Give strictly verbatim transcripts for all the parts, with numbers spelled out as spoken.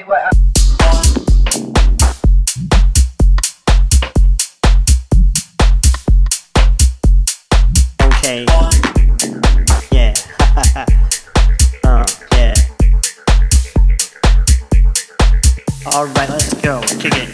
me what I okay. Yeah. uh, yeah. All right, let's go. Kick it.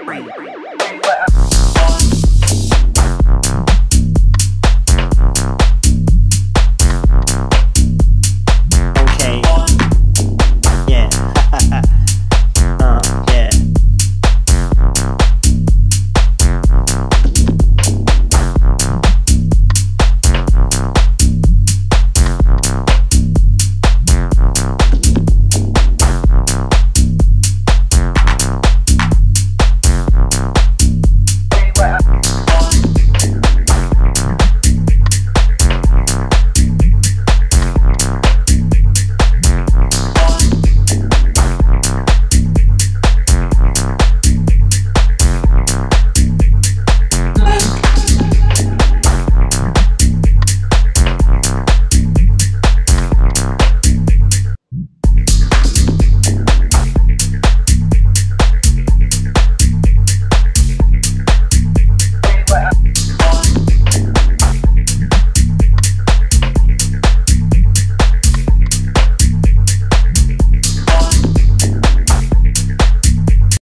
Right.